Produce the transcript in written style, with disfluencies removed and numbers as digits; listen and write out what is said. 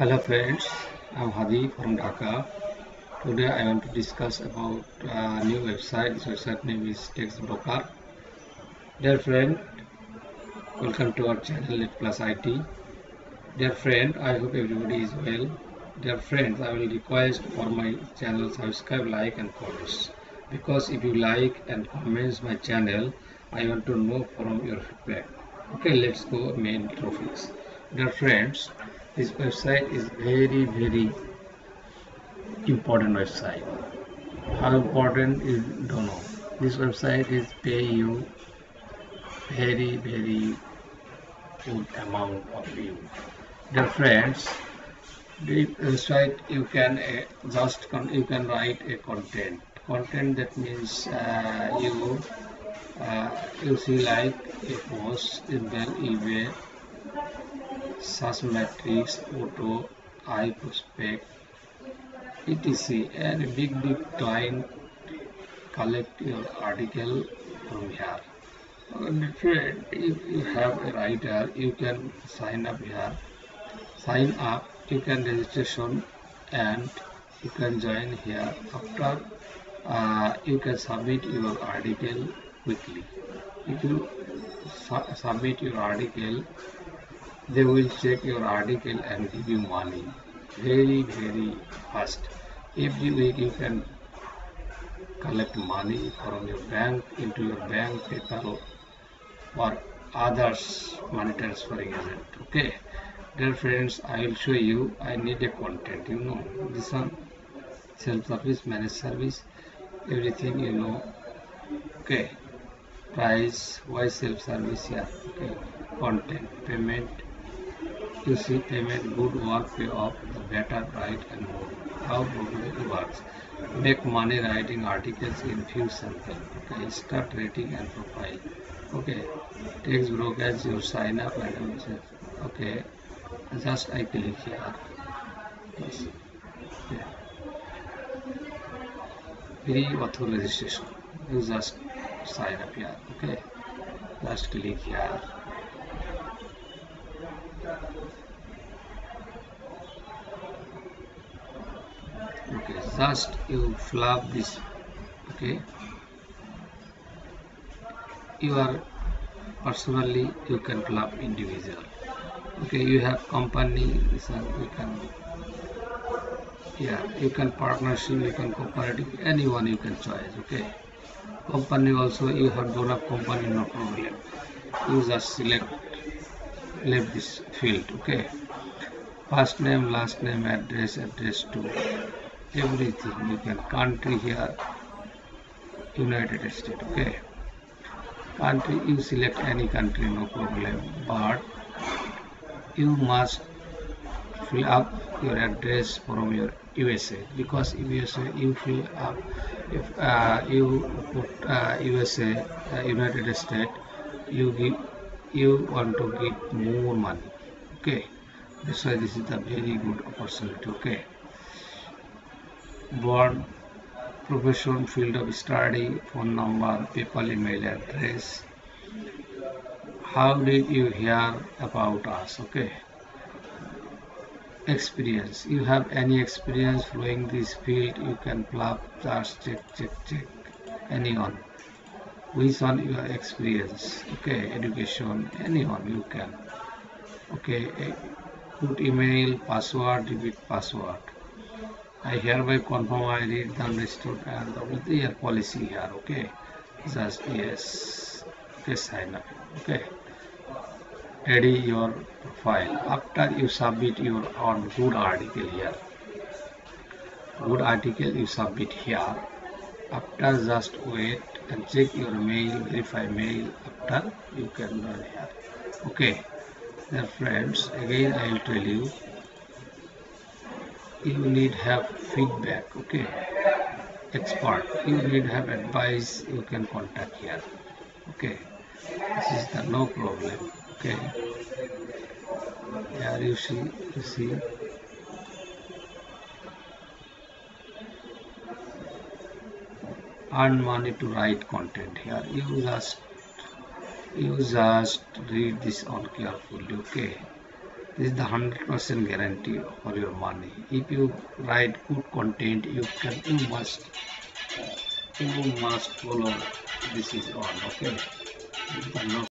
Hello friends, I'm Hadi from Dhaka. Today I want to discuss about a new website. This website name is Textbroker. Dear friend, welcome to our channel Netplus IT. Dear friend, I hope everybody is well. Dear friends, I will request for my channel subscribe, like and comments. Because if you like and comments my channel, I want to know from your feedback. Okay, let's go main topics. Dear friends, this website is very important website. How important is don't know. This website is pay you very good amount of you. Dear friends, this website you can you can write a content. Content that means you see like a post, then eBay, search matrix, auto, I prospect, etc. And a big client collect your article from here. If you have a writer, you can sign up here. Sign up, you can registration and you can join here. After you can submit your article quickly. If you submit your article, they will check your article and give you money very fast. Every week you can collect money from your bank into your bank, PayPal or others money transferring agent. Okay, dear friends, I will show you. I need a content. You know this one, self-service, managed service, everything you know. Okay, price, why self-service here? Okay, content, payment, you see payment, good work, pay off, the better, right and more. How it works, make money writing articles in few sample. Okay, start rating and profile. Okay, Textbroker as your sign up and okay, just I click here. Yes. Okay. Free author registration. You just sign up here. Okay, just click here. Okay, just you flap this. Okay, you are personally, you can flap individual. Okay, you have company, so you can, yeah, you can partnership, you can cooperative, anyone you can choose. Okay, company also, you have grown up company, no problem. You just select left this field. Okay, first name, last name, address, address to everything. You can country here, United States. Okay, country, you select any country, no problem, but you must fill up your address from your USA, because in USA you fill up, if you put USA, United States, you want to give more money. Okay, that's why this is a very good opportunity. Okay, born, profession, field of study, phone number, PayPal, email address. How did you hear about us? Okay, experience, you have any experience following this field, you can plug, just check anyone, which one your experience. Okay, education, anyone you can. Okay, put email, password, debit password. I hereby confirm I read the understood and the policy here. Okay, just yes. Okay, sign up. Okay, edit your profile. After you submit your own good article here, good article you submit here. After just wait and check your mail, verify mail. After you can run here. Okay, dear friends, again I will tell you, you need have feedback. Okay, expert, you need have advice, you can contact here. Okay, this is the no problem. Okay, here you see earn money to write content here. You just read this all carefully. Okay, This is the 100% guarantee for your money. If you write good content, you must follow. This is all. Okay.